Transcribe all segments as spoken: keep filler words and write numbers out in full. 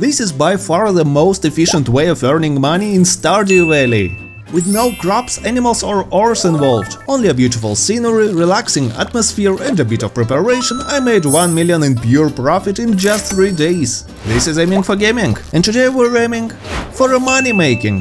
This is by far the most efficient way of earning money in Stardew Valley. With no crops, animals or ores involved, only a beautiful scenery, relaxing atmosphere and a bit of preparation, I made one million in pure profit in just three days. This is Aiming for Gaming, and today we're aiming for a money making.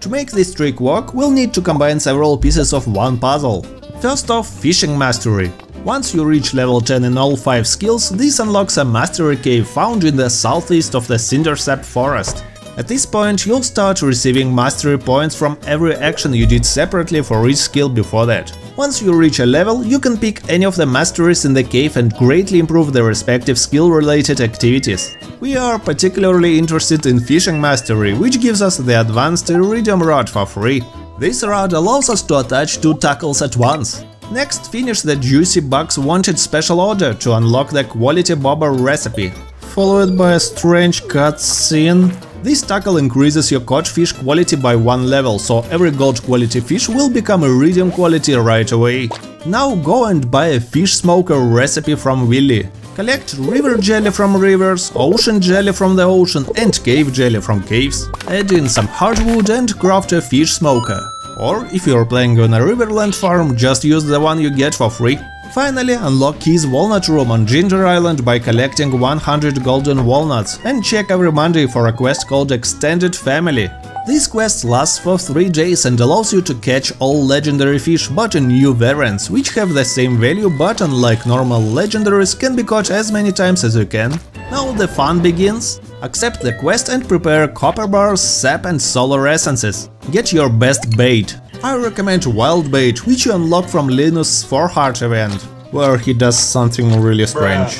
To make this trick work, we'll need to combine several pieces of one puzzle. First off, fishing mastery. Once you reach level ten in all five skills, this unlocks a mastery cave found in the southeast of the Cindersap Forest. At this point, you'll start receiving mastery points from every action you did separately for each skill before that. Once you reach a level, you can pick any of the masteries in the cave and greatly improve their respective skill-related activities. We are particularly interested in fishing mastery, which gives us the advanced Iridium rod for free. This rod allows us to attach two tackles at once. Next, finish the Juicy Bugs wanted special order to unlock the Quality Bobber recipe, followed by a strange cutscene. This tackle increases your caught fish quality by one level, so every gold quality fish will become Iridium quality right away. Now go and buy a fish smoker recipe from Willy. Collect river jelly from rivers, ocean jelly from the ocean and cave jelly from caves. Add in some hardwood and craft a fish smoker. Or, if you're playing on a Riverland farm, just use the one you get for free. Finally, unlock Key's Walnut Room on Ginger Island by collecting one hundred golden walnuts and check every Monday for a quest called Extended Family. This quest lasts for three days and allows you to catch all legendary fish, but in new variants, which have the same value but unlike normal legendaries can be caught as many times as you can. Now the fun begins! Accept the quest and prepare copper bars, sap and solar essences. Get your best bait. I recommend wild bait, which you unlock from Linus' four heart event, where he does something really strange.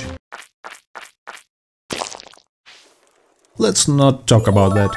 Let's not talk about that.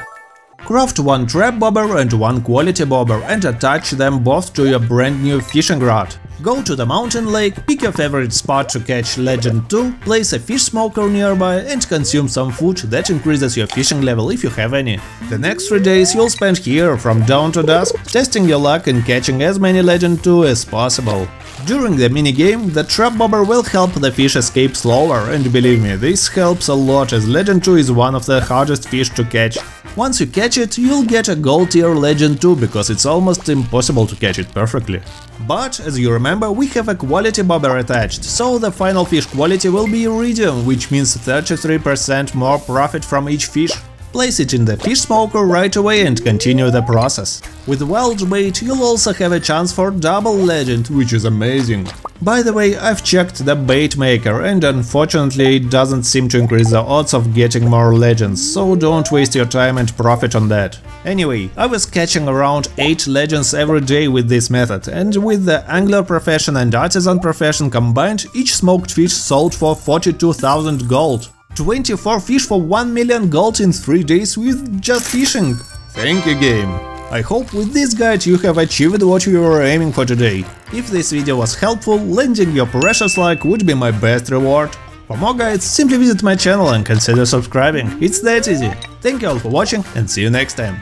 Craft one trap bobber and one quality bobber and attach them both to your brand new fishing rod. Go to the mountain lake, pick your favorite spot to catch Legend two, place a fish smoker nearby and consume some food that increases your fishing level if you have any. The next three days you'll spend here from dawn to dusk, testing your luck and catching as many Legend two as possible. During the minigame, the trap bobber will help the fish escape slower, and believe me, this helps a lot as Legend two is one of the hardest fish to catch. Once you catch it, you'll get a gold tier Legend two, because it's almost impossible to catch it perfectly. But, as you remember, we have a quality bobber attached, so the final fish quality will be Iridium, which means thirty-three percent more profit from each fish. Place it in the fish smoker right away and continue the process. With wild bait, you'll also have a chance for double legend, which is amazing. By the way, I've checked the bait maker, and unfortunately it doesn't seem to increase the odds of getting more legends, so don't waste your time and profit on that. Anyway, I was catching around eight legends every day with this method, and with the angler profession and artisan profession combined, each smoked fish sold for forty-two thousand gold. twenty-four fish for one million gold in three days with just fishing! Thank you, game! I hope with this guide you have achieved what you were aiming for today. If this video was helpful, landing your precious like would be my best reward. For more guides, simply visit my channel and consider subscribing, it's that easy! Thank you all for watching and see you next time!